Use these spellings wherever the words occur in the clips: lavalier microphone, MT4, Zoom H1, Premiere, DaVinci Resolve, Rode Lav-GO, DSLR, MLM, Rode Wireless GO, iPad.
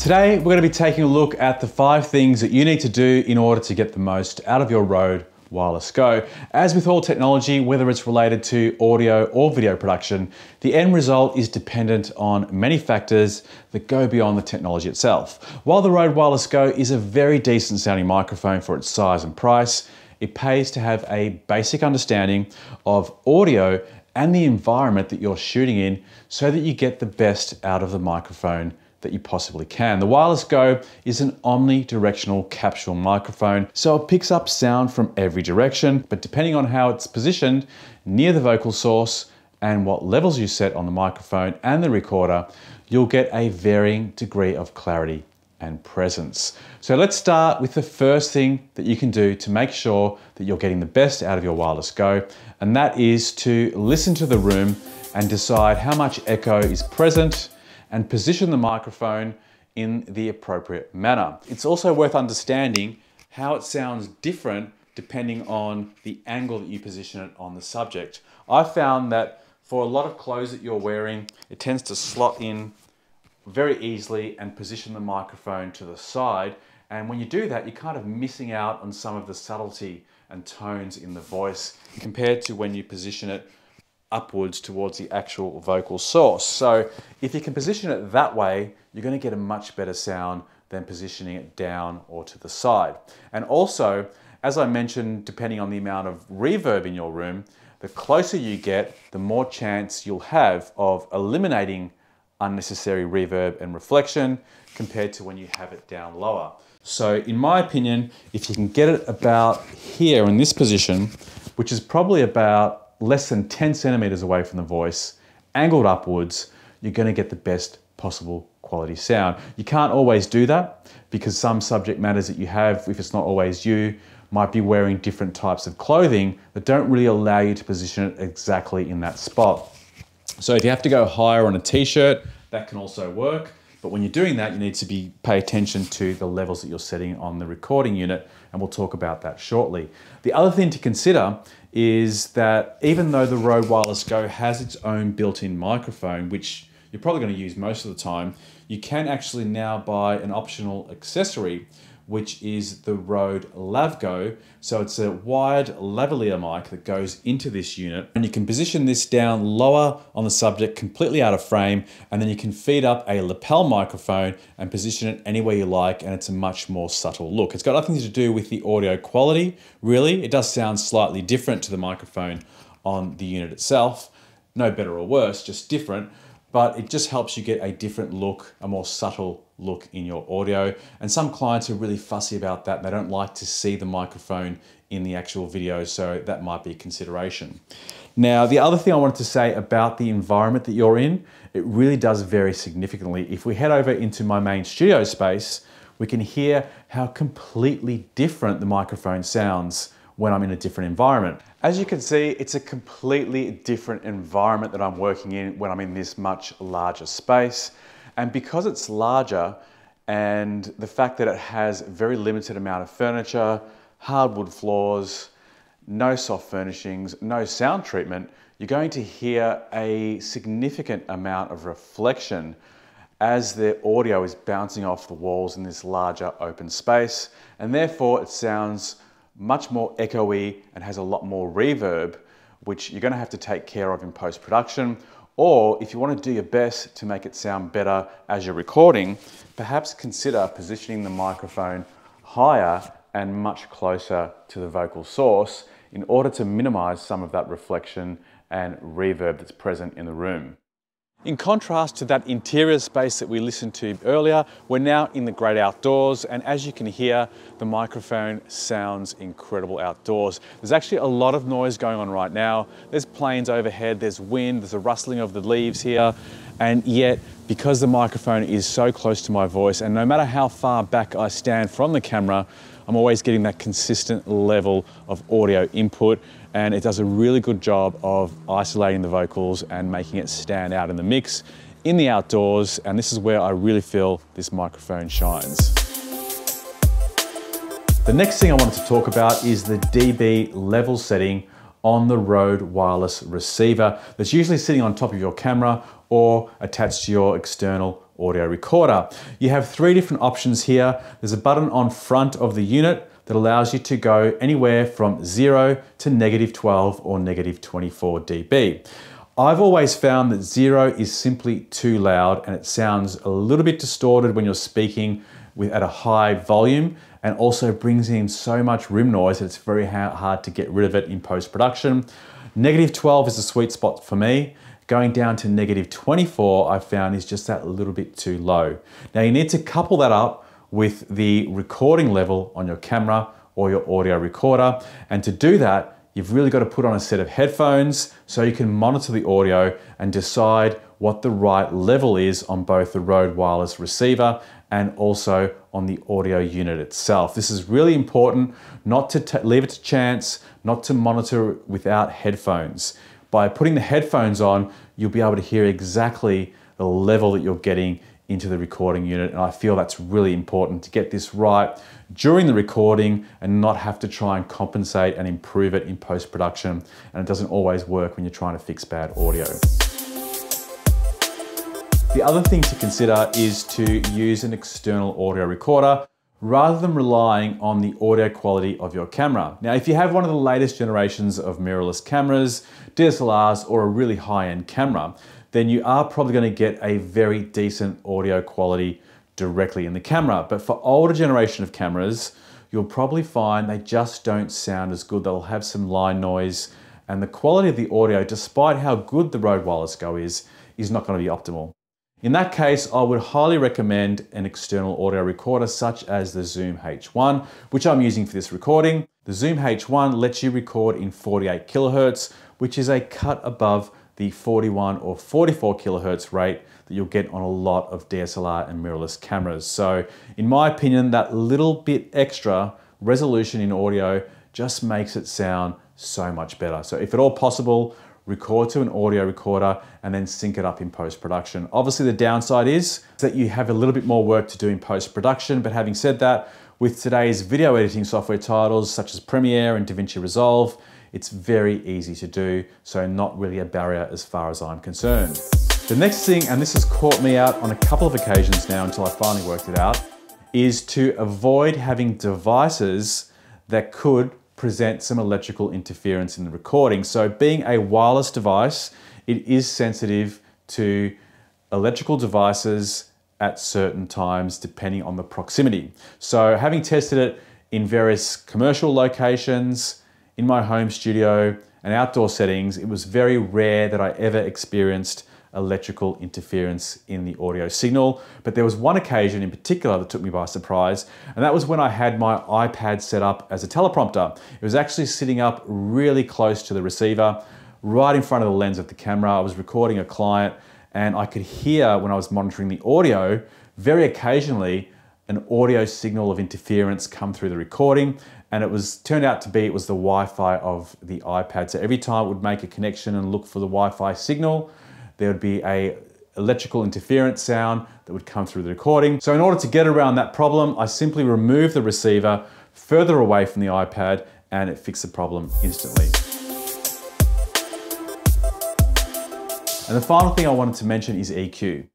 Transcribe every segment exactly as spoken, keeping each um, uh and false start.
Today, we're going to be taking a look at the five things that you need to do in order to get the most out of your Rode Wireless GO. As with all technology, whether it's related to audio or video production, the end result is dependent on many factors that go beyond the technology itself. While the Rode Wireless GO is a very decent sounding microphone for its size and price, it pays to have a basic understanding of audio and the environment that you're shooting in so that you get the best out of the microphone that you possibly can. The Wireless GO is an omnidirectional capsule microphone, so it picks up sound from every direction, but depending on how it's positioned near the vocal source and what levels you set on the microphone and the recorder, you'll get a varying degree of clarity and presence. So let's start with the first thing that you can do to make sure that you're getting the best out of your Wireless GO, and that is to listen to the room and decide how much echo is present and position the microphone in the appropriate manner. It's also worth understanding how it sounds different depending on the angle that you position it on the subject. I found that for a lot of clothes that you're wearing, it tends to slot in very easily and position the microphone to the side. And when you do that, you're kind of missing out on some of the subtlety and tones in the voice compared to when you position it upwards towards the actual vocal source. So if you can position it that way, you're going to get a much better sound than positioning it down or to the side. And also, as I mentioned, depending on the amount of reverb in your room, the closer you get, the more chance you'll have of eliminating unnecessary reverb and reflection compared to when you have it down lower. So in my opinion, if you can get it about here in this position, which is probably about less than ten centimeters away from the voice, angled upwards, you're going to get the best possible quality sound. You can't always do that because some subject matters that you have, if it's not always you, might be wearing different types of clothing that don't really allow you to position it exactly in that spot. So if you have to go higher on a t-shirt, that can also work. But when you're doing that, you need to be pay attention to the levels that you're setting on the recording unit, and we'll talk about that shortly. The other thing to consider is that even though the Rode Wireless GO has its own built-in microphone, which you're probably going to use most of the time, you can actually now buy an optional accessory, which is the Rode Lav-GO. So it's a wired lavalier mic that goes into this unit, and you can position this down lower on the subject, completely out of frame, and then you can feed up a lapel microphone and position it anywhere you like, and it's a much more subtle look. It's got nothing to do with the audio quality, really. It does sound slightly different to the microphone on the unit itself. No better or worse, just different, but it just helps you get a different look, a more subtle look in your audio. And some clients are really fussy about that. They don't like to see the microphone in the actual video, so that might be a consideration. Now, the other thing I wanted to say about the environment that you're in, it really does vary significantly. If we head over into my main studio space, we can hear how completely different the microphone sounds when I'm in a different environment. As you can see, it's a completely different environment that I'm working in when I'm in this much larger space. And because it's larger and the fact that it has very limited amount of furniture, hardwood floors, no soft furnishings, no sound treatment, you're going to hear a significant amount of reflection as the audio is bouncing off the walls in this larger open space. And therefore it sounds much more echoey and has a lot more reverb, which you're going to have to take care of in post-production. Or if you want to do your best to make it sound better as you're recording, perhaps consider positioning the microphone higher and much closer to the vocal source in order to minimize some of that reflection and reverb that's present in the room. In contrast to that interior space that we listened to earlier, we're now in the great outdoors, and as you can hear, the microphone sounds incredible outdoors. There's actually a lot of noise going on right now. There's planes overhead, there's wind, there's a rustling of the leaves here, and yet, because the microphone is so close to my voice, and no matter how far back I stand from the camera, I'm always getting that consistent level of audio input, and it does a really good job of isolating the vocals and making it stand out in the mix in the outdoors. And this is where I really feel this microphone shines. The next thing I wanted to talk about is the D B level setting on the Rode wireless receiver that's usually sitting on top of your camera or attached to your external audio recorder. You have three different options here. There's a button on front of the unit that allows you to go anywhere from zero to negative twelve or negative twenty-four dB. I've always found that zero is simply too loud and it sounds a little bit distorted when you're speaking with at a high volume, and also brings in so much room noise that it's very hard to get rid of it in post-production. negative twelve is the sweet spot for me. Going down to negative twenty-four, I found is just that little bit too low. Now you need to couple that up with the recording level on your camera or your audio recorder. And to do that, you've really got to put on a set of headphones so you can monitor the audio and decide what the right level is on both the Rode wireless receiver and also on the audio unit itself. This is really important, not to leave it to chance, not to monitor without headphones. By putting the headphones on, you'll be able to hear exactly the level that you're getting into the recording unit, and I feel that's really important to get this right during the recording and not have to try and compensate and improve it in post-production, and it doesn't always work when you're trying to fix bad audio. The other thing to consider is to use an external audio recorder rather than relying on the audio quality of your camera. Now, if you have one of the latest generations of mirrorless cameras, D S L Rs, or a really high-end camera, then you are probably going to get a very decent audio quality directly in the camera. But for older generation of cameras, you'll probably find they just don't sound as good. They'll have some line noise, and the quality of the audio, despite how good the Rode Wireless Go is, is not going to be optimal. In that case, I would highly recommend an external audio recorder such as the Zoom H one, which I'm using for this recording. The Zoom H one lets you record in forty-eight kilohertz, which is a cut above the forty-one or forty-four kilohertz rate that you'll get on a lot of D S L R and mirrorless cameras. So in my opinion, that little bit extra resolution in audio just makes it sound so much better. So if at all possible, record to an audio recorder and then sync it up in post-production. Obviously the downside is that you have a little bit more work to do in post-production, but having said that, with today's video editing software titles such as Premiere and DaVinci Resolve, it's very easy to do, so not really a barrier as far as I'm concerned. The next thing, and this has caught me out on a couple of occasions now until I finally worked it out, is to avoid having devices that could present some electrical interference in the recording. So being a wireless device, it is sensitive to electrical devices at certain times, depending on the proximity. So having tested it in various commercial locations, in my home studio and outdoor settings, it was very rare that I ever experienced electrical interference in the audio signal. But there was one occasion in particular that took me by surprise, and that was when I had my iPad set up as a teleprompter. It was actually sitting up really close to the receiver, right in front of the lens of the camera. I was recording a client, and I could hear, when I was monitoring the audio, very occasionally an audio signal of interference come through the recording, and it was turned out to be it was the Wi-Fi of the iPad. So every time it would make a connection and look for the Wi-Fi signal, there would be a electrical interference sound that would come through the recording. So in order to get around that problem, I simply removed the receiver further away from the iPad, and it fixed the problem instantly. And the final thing I wanted to mention is E Q.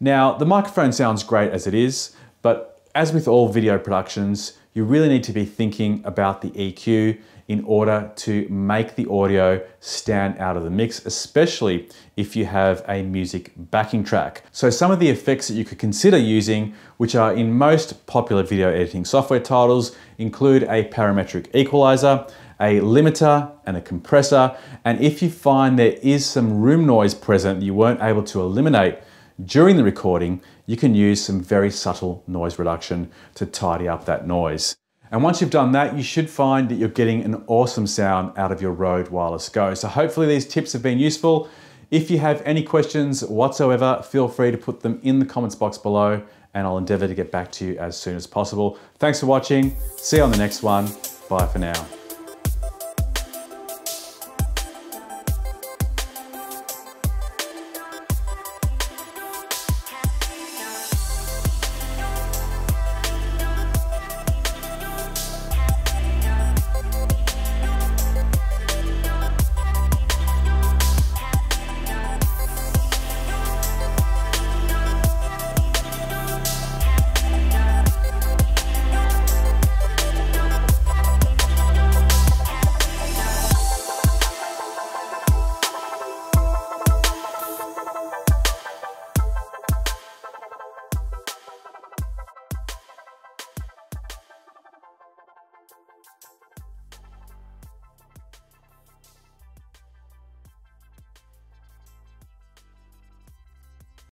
Now, the microphone sounds great as it is, but as with all video productions, you really need to be thinking about the E Q in order to make the audio stand out of the mix, especially if you have a music backing track. So some of the effects that you could consider using, which are in most popular video editing software titles, include a parametric equalizer, a limiter, and a compressor. And if you find there is some room noise present that you weren't able to eliminate during the recording, you can use some very subtle noise reduction to tidy up that noise. And once you've done that, you should find that you're getting an awesome sound out of your Rode Wireless Go. So hopefully these tips have been useful. If you have any questions whatsoever, feel free to put them in the comments box below, and I'll endeavor to get back to you as soon as possible. Thanks for watching. See you on the next one. Bye for now.